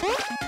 Huh?